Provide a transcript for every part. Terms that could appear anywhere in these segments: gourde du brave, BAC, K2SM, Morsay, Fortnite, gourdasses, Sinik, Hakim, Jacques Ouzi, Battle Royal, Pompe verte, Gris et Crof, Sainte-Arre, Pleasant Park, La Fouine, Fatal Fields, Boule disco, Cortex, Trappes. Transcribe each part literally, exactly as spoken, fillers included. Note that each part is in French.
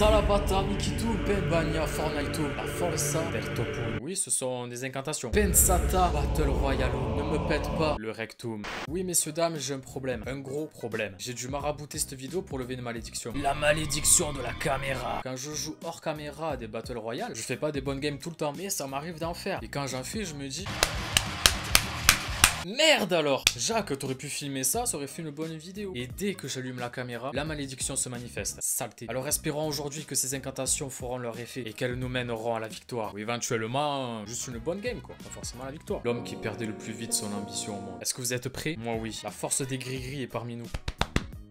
Salabata, Mikitu, Benbania, Fortnite, la Forza, Bertopum. Oui, ce sont des incantations. Pensata, Battle Royal, ne me pète pas le rectum. Oui, messieurs, dames, j'ai un problème. Un gros problème. J'ai dû marabouter cette vidéo pour lever une malédiction. La malédiction de la caméra. Quand je joue hors caméra à des Battle Royale, je fais pas des bonnes games tout le temps, mais ça m'arrive d'en faire. Et quand j'en fais, je me dis... merde alors, Jacques, t'aurais pu filmer ça, ça aurait fait une bonne vidéo. Et dès que j'allume la caméra, la malédiction se manifeste. Saleté. Alors espérons aujourd'hui que ces incantations feront leur effet et qu'elles nous mèneront à la victoire. Ou éventuellement, juste une bonne game quoi, pas forcément la victoire. L'homme qui perdait le plus vite son ambition au monde. Est-ce que vous êtes prêts? Moi oui. La force des gris-gris est parmi nous.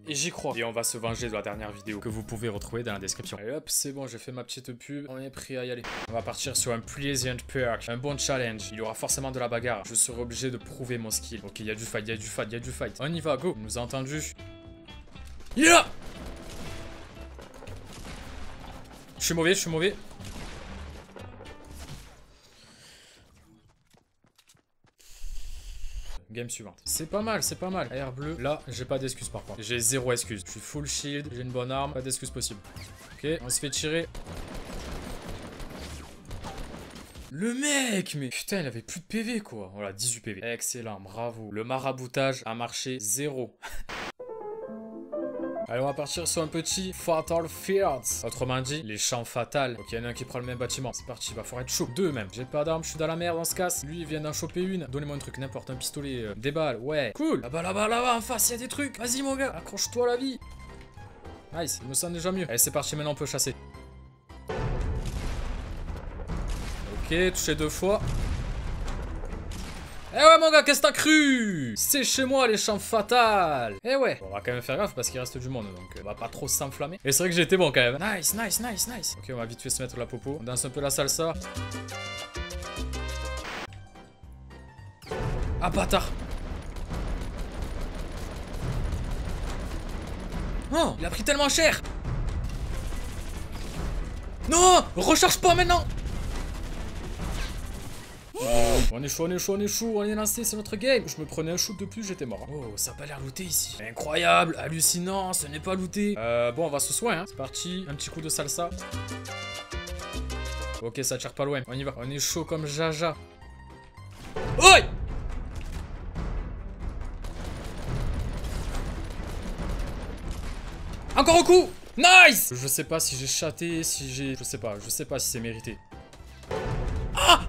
Et j'y crois. Et on va se venger de la dernière vidéo que vous pouvez retrouver dans la description. Allez hop, c'est bon, j'ai fait ma petite pub. On est prêt à y aller. On va partir sur un Pleasant Park, un bon challenge. Il y aura forcément de la bagarre. Je serai obligé de prouver mon skill. Ok, il y a du fight, il y a du fight, il y a du fight. On y va, go. Il nous a entendu. Il est là. Je suis mauvais, je suis mauvais. Game suivante. C'est pas mal, c'est pas mal. Air bleu. Là, j'ai pas d'excuse par contre. J'ai zéro excuse. Je suis full shield. J'ai une bonne arme. Pas d'excuse possible. Ok, on se fait tirer. Le mec, mais putain, il avait plus de P V quoi. Voilà, dix-huit P V. Excellent, bravo. Le maraboutage a marché zéro. Allez, on va partir sur un petit Fatal Fields. Autrement dit, les champs fatals. Ok, il y en a un qui prend le même bâtiment. C'est parti, il va falloir être chaud. Deux même. J'ai pas d'armes, je suis dans la merde, on se casse. Lui, il vient d'en choper une. Donnez-moi un truc, n'importe, un pistolet, euh, des balles. Ouais, cool. Là-bas, là-bas, là-bas, en face, il y a des trucs. Vas-y, mon gars, accroche-toi à la vie. Nice, il me sent déjà mieux. Allez, c'est parti, maintenant on peut chasser. Ok, touché deux fois. Eh ouais mon gars, qu'est-ce que t'as cru? C'est chez moi les champs fatales. Eh ouais, bon, on va quand même faire gaffe parce qu'il reste du monde. Donc on va pas trop s'enflammer. Et c'est vrai que j'ai été bon quand même. Nice, nice, nice, nice. Ok, on va vite fait se mettre la popo. On danse un peu la salsa. Ah bâtard. Non, oh, il a pris tellement cher. Non, recharge pas maintenant. Oh, on est chaud, on est chaud, on est chaud, on est lancé, c'est notre game. Je me prenais un shoot de plus, j'étais mort. Oh, ça a pas l'air looté ici. Incroyable, hallucinant, ce n'est pas looté. Euh, bon, on va se soigner, hein. C'est parti, un petit coup de salsa. Ok, ça tire pas loin, on y va. On est chaud comme Jaja. Oi! Encore au coup! Nice! Je sais pas si j'ai chaté, si j'ai... Je sais pas, je sais pas si c'est mérité. Ah!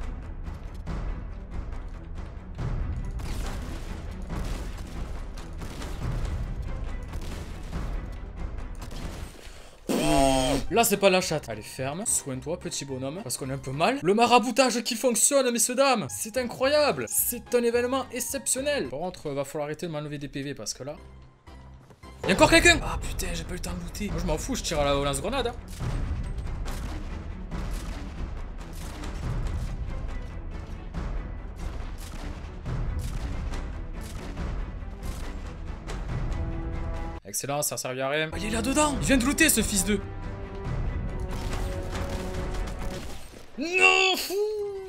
Là c'est pas la chatte. Allez ferme, soigne-toi petit bonhomme, parce qu'on est un peu mal. Le maraboutage qui fonctionne messieurs dames. C'est incroyable. C'est un événement exceptionnel. Par contre va falloir arrêter de m'enlever des P V parce que là... Y'a encore quelqu'un. Ah putain j'ai pas eu le temps de looter. Moi je m'en fous, je tire à la lance-grenade hein. Excellent, ça servira à rien. Ah, il est là dedans. Il vient de looter ce fils de... Non, fou!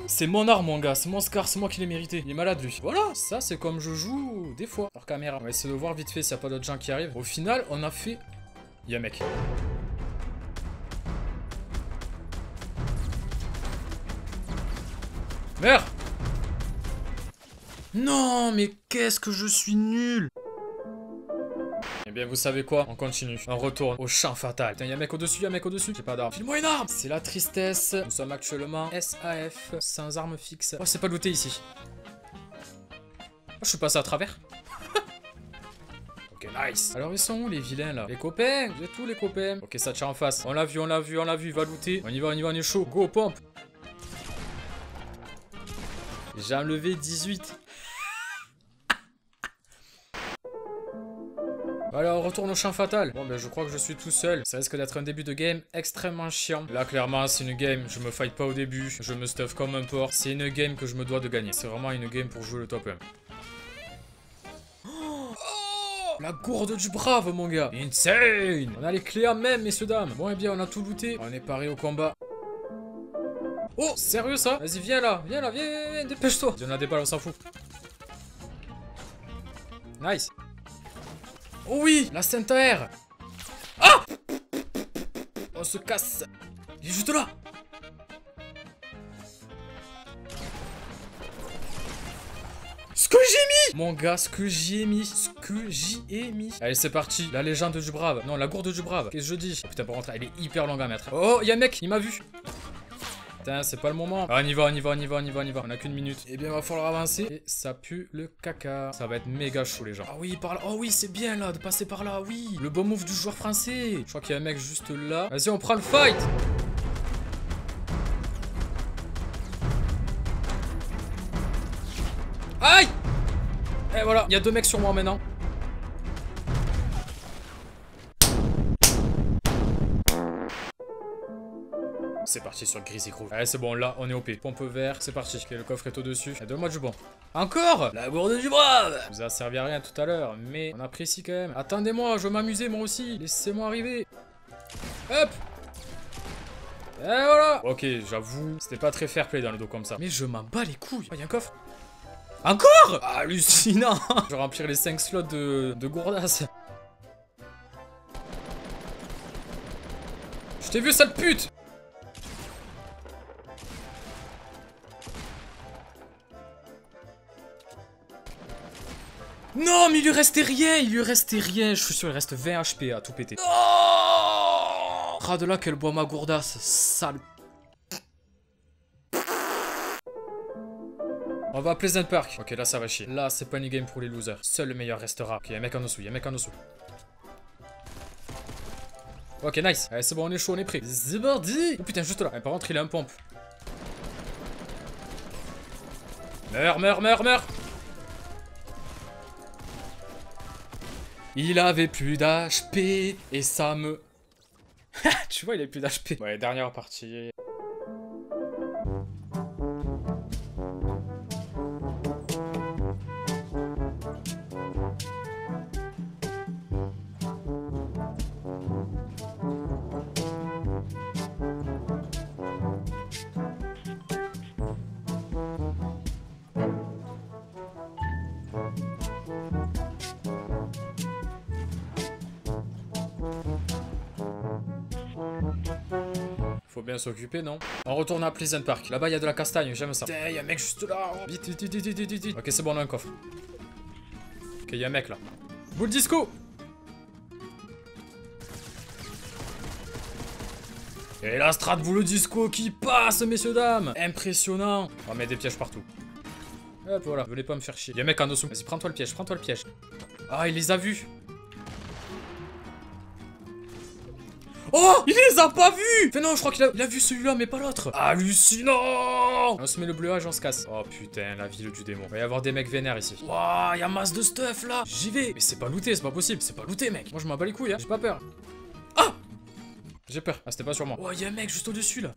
C'est mon arme, mon gars, c'est mon scar, c'est moi qui l'ai mérité. Il est malade, lui. Voilà, ça, c'est comme je joue des fois, par caméra. On va essayer de voir vite fait s'il n'y a pas d'autres gens qui arrivent. Au final, on a fait. Y'a un mec. Merde! Non, mais qu'est-ce que je suis nul! Eh bien vous savez quoi, on continue, on retourne au champ fatal. Putain y'a un mec au-dessus, y'a un mec au-dessus, j'ai pas d'arme. File-moi une arme. C'est la tristesse, nous sommes actuellement S A F, sans arme fixe. Oh c'est pas looté ici. Oh, je suis passé à travers. Ok nice. Alors ils sont où les vilains là? Les copains, j'ai tous les copains. Ok ça tire en face, on l'a vu, on l'a vu, on l'a vu, il va looter. On y va, on y va, on est chaud, go pompe. J'ai enlevé dix-huit. Voilà, on retourne au champ fatal. Bon, ben je crois que je suis tout seul. Ça risque d'être un début de game extrêmement chiant. Là, clairement, c'est une game. Je me fight pas au début. Je me stuff comme un porc. C'est une game que je me dois de gagner. C'est vraiment une game pour jouer le top un. Oh, la gourde du brave, mon gars. Insane. On a les clés à même, messieurs, dames. Bon, et eh bien, on a tout looté. On est paré au combat. Oh, sérieux, ça? Vas-y, viens là. Viens là, viens, viens, viens. Dépêche-toi. Il y en a des balles, on s'en fout. Nice. Oh oui, la Sainte-Arre. Ah! Oh on se casse. Il est juste là. Ce que j'ai mis, mon gars, ce que j'ai mis, ce que j'y ai mis. Allez, c'est parti, la légende du brave. Non, la gourde du brave. Qu'est-ce que je dis? Oh, putain, pour rentrer, elle est hyper longue à mettre. Oh, y'a un mec, il m'a vu. Putain, c'est pas le moment. Ah, on y va, on y va, on y va, on y va, on y va. On a qu'une minute. Eh bien, il va falloir avancer. Et ça pue le caca. Ça va être méga chaud, les gens. Ah oui, par là. Oh oui, c'est bien là de passer par là. Oui, le bon move du joueur français. Je crois qu'il y a un mec juste là. Vas-y, on prend le fight. Aïe! Et voilà, il y a deux mecs sur moi maintenant. C'est parti sur Gris et Crof. Allez, c'est bon, là on est O P. Pompe verte, c'est parti. Okay, le coffre est au-dessus. Donne-moi du bon. Encore la gourde du brave. Ça vous a servi à rien tout à l'heure, mais on apprécie quand même. Attendez-moi, je veux m'amuser moi aussi. Laissez-moi arriver. Hop. Et voilà. Ok, j'avoue, c'était pas très fair play dans le dos comme ça. Mais je m'en bats les couilles. Oh, y a un coffre. Encore. Hallucinant. Je vais remplir les cinq slots de, de gourdasse. Je t'ai vu, sale pute. Non, mais il lui restait rien, il lui restait rien. Je suis sûr, il reste vingt H P à tout péter. Oh, ah, de là qu'elle boit ma gourdasse, sale. On va à Pleasant Park. Ok, là ça va chier. Là, c'est pas une game pour les losers. Seul le meilleur restera. Ok, y'a un mec en dessous, y'a un mec en dessous. Ok, nice. Allez, c'est bon, on est chaud, on est prêt. Zibardi. Oh putain, juste là. Allez, par contre, il a un pompe. Meurs, meurs, meurs, meurs. Il avait plus d'H P et ça me... Tu vois, il avait plus d'H P. Ouais, dernière partie. Faut bien s'occuper, non? On retourne à Pleasant Park. Là-bas, il y a de la castagne, j'aime ça. Putain, il y a un mec juste là. Vite, vite, vite, vite, vite, vite. Ok, c'est bon, on a un coffre. Ok, il y a un mec là. Boule disco. Et la strat boule disco qui passe, messieurs, dames. Impressionnant. On va mettre des pièges partout. Hop, voilà. Venez pas me faire chier. Il y a un mec en dessous. Vas-y, prends-toi le piège, prends-toi le piège. Ah, il les a vus. Oh, il les a pas vus. Mais non, je crois qu'il a, il a vu celui-là, mais pas l'autre. Hallucinant. On se met le bleuage, on se casse. Oh putain, la ville du démon. Il va y avoir des mecs vénères ici. Waouh, il y a masse de stuff là. J'y vais. Mais c'est pas looté, c'est pas possible. C'est pas looté, mec. Moi, je m'en bats les couilles, hein. J'ai pas peur. Ah, j'ai peur. Ah, c'était pas sur moi. Oh, il y a un mec juste au-dessus là.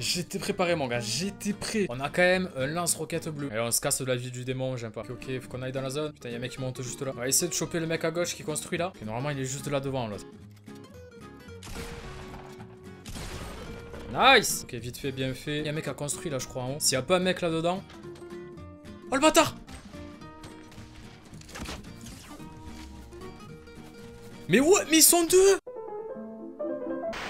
J'étais préparé, mon gars, j'étais prêt. On a quand même un lance-roquette bleu. Allez, on se casse de la vie du démon, j'aime pas. Ok, ok, faut qu'on aille dans la zone. Putain, y'a un mec qui monte juste là. On va essayer de choper le mec à gauche qui construit là. Okay, normalement, il est juste là devant l'autre. Nice. Ok, vite fait, bien fait. Y'a un mec à construire là, je crois, en haut. S'il y a pas un mec là-dedans. Oh le bâtard. Mais ouais, mais ils sont deux.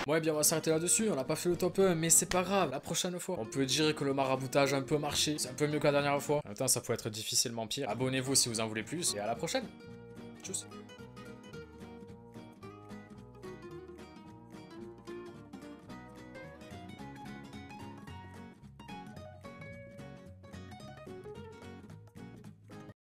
Ouais, bien on va s'arrêter là-dessus, on n'a pas fait le top un, mais c'est pas grave, la prochaine fois. On peut dire que le maraboutage a un peu marché, c'est un peu mieux que la dernière fois. En même temps, ça peut être difficilement pire. Abonnez-vous si vous en voulez plus, et à la prochaine. Tchuss.